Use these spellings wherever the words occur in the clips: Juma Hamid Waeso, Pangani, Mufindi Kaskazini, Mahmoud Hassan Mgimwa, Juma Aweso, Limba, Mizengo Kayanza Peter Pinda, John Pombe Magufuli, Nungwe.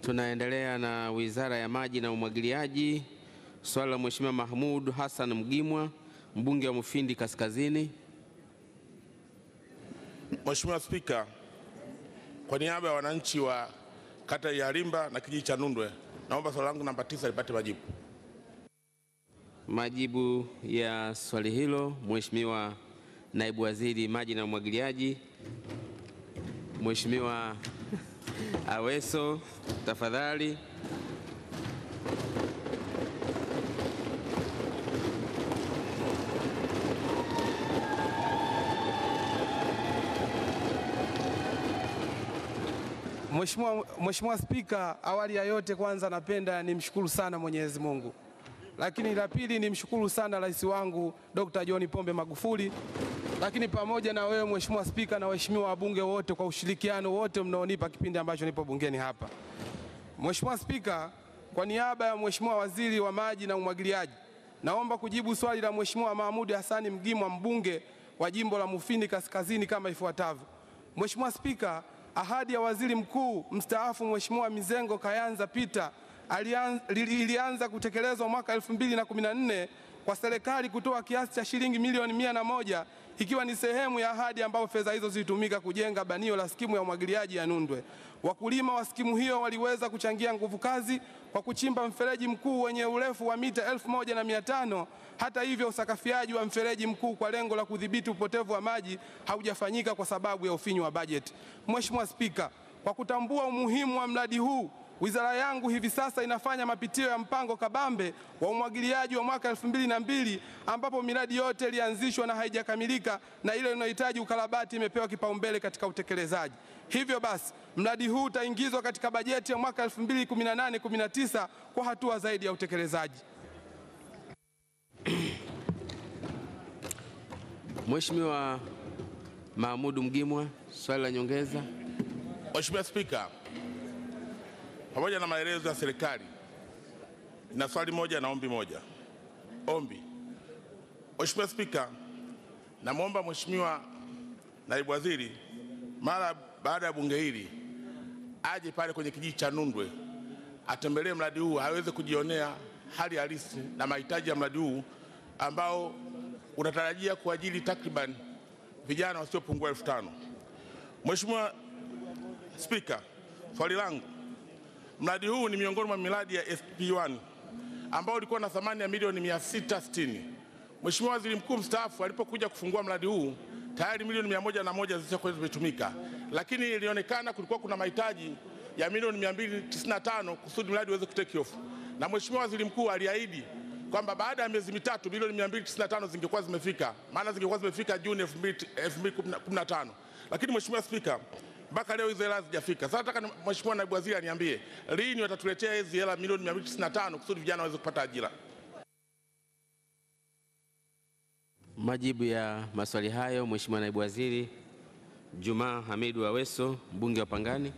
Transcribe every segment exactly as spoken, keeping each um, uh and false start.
Tunaendelea na Wizara ya Maji na Umwagiliaji. Swali la Mheshimiwa Mahmoud Hassan Mgimwa, mbunge wa Mufindi Kaskazini. Mheshimiwa Spika, kwa niaba ya wananchi wa kata ya Limba na kijiji cha Nungwe, naomba swali langu namba tisa lipate majibu. Majibu ya swali hilo, Mheshimiwa Naibu Waziri Maji na Umwagiliaji, Mheshimiwa Aweso, tafadhali. Mheshimiwa Mheshimiwa Spika, awali ya yote kwanza napenda nimshukuru sana Mwenyezi Mungu. Lakini la pili nimshukuru sana rais wangu Daktari John Pombe Magufuli. Lakini pamoja na wewe Mheshimiwa Spika na waheshimiwa wabunge wote kwa ushirikiano wote mnaonipa kipindi ambacho nipo bungeni hapa. Mheshimiwa Spika, kwa niaba ya Mheshimiwa Waziri wa Maji na Umwagiliaji, naomba kujibu swali la Mheshimiwa Mahmoud Hassan Mgimwa, mbunge wa jimbo la Mufindi Kaskazini kama ifuatavyo. Mheshimiwa Spika, ahadi ya Waziri Mkuu mstaafu Mheshimiwa Mizengo Kayanza Peter ilianza kutekelezwa mwaka elfu mbili na kumi na nne kwa serikali kutoa kiasi cha shilingi milioni mia na moja ikiwa ni sehemu ya ahadi ambayo fedha hizo zilitumika kujenga banio la skimu ya umwagiliaji ya Nungwe. Wakulima wa skimu hiyo waliweza kuchangia nguvu kazi kwa kuchimba mfereji mkuu wenye urefu wa mita elfu moja na mia tano. Hata hivyo, usakafiaji wa mfereji mkuu kwa lengo la kudhibiti upotevu wa maji haujafanyika kwa sababu ya ufinyu wa bajeti. Mheshimiwa Spika, kwa kutambua umuhimu wa mradi huu, wizara yangu hivi sasa inafanya mapitio ya mpango kabambe wa umwagiliaji wa mwaka elfu mbili na mbili ambapo miradi yote ilianzishwa na haijakamilika na ile inayohitaji ukarabati imepewa kipaumbele katika utekelezaji. Hivyo basi, mradi huu utaingizwa katika bajeti ya mwaka elfu mbili na kumi na nane kumi na tisa kwa hatua zaidi ya utekelezaji. Mheshimiwa Mahmoud Mgimwa, swali la nyongeza. Mheshimiwa Spika, pamoja na maelezo ya serikali, na swali moja na ombi moja. Ombi. Mheshimiwa Spika, namwomba Mheshimiwa Naibu Waziri mara baada ya bunge hili aje pale kwenye kijiji cha Nungwe atembelee mradi huu aweze kujionea hali halisi na mahitaji ya mradi huu ambao unatarajia kuajiri takriban vijana wasiopungua elfu tano. Mheshimiwa Spika, swali langu, mradi huu ni miongoni mwa miradi ya S P moja ambao ulikuwa na thamani ya milioni mia sita sitini. Mheshimiwa Waziri Mkuu mstaafu alipokuja kufungua mradi huu tayari milioni mia moja na moja zilizokuwa zimetumika, lakini ilionekana kulikuwa kuna mahitaji ya milioni mia mbili tisini na tano kusudi mradi uweze kutake off. Na Mheshimiwa Waziri Mkuu aliahidi kwamba baada ya miezi mitatu milioni mia mbili tisini na tano zingekuwa zimefika, maana zingekuwa zimefika Juni elfu mbili na kumi na tano. Lakini Mheshimiwa Spika, mpaka leo hizo hela hazijafika. Sasa nataka Mheshimiwa Naibu Waziri aniambie lini watatuletea hizo hela milioni mia mbili tisini na tano kusudi vijana waweze kupata ajira. Majibu ya maswali hayo, Mheshimiwa Naibu Waziri Juma Hamid Waeso, mbunge wa Pangani.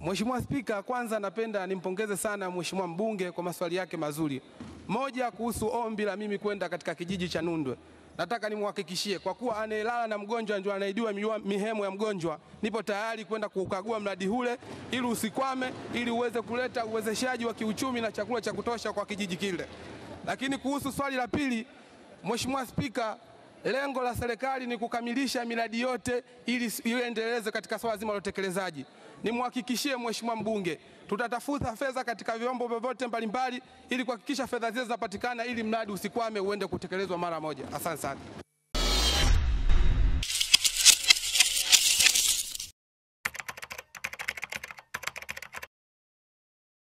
Mheshimiwa Spika, kwanza napenda nimpongeze sana Mheshimiwa mbunge kwa maswali yake mazuri. Moja, kuhusu ombi la mimi kwenda katika kijiji cha Nungwe. Nataka nimhakikishie kwa kuwa anayelala na mgonjwa ndio anaidiwa mihemo ya mgonjwa, nipo tayari kwenda kukagua mradi hule ili usikwame, ili uweze kuleta uwezeshaji wa kiuchumi na chakula cha kutosha kwa kijiji kile. Lakini kuhusu swali la pili, Mheshimiwa Spika, lengo la serikali ni kukamilisha miradi yote ili iendeleze katika swala zima la utekelezaji. Nimhakikishie Mheshimiwa mbunge tutatafuta fedha katika vyombo vyote mbalimbali ili kuhakikisha fedha zile zinapatikana ili mradi usikwame uende kutekelezwa mara moja. Asante sana.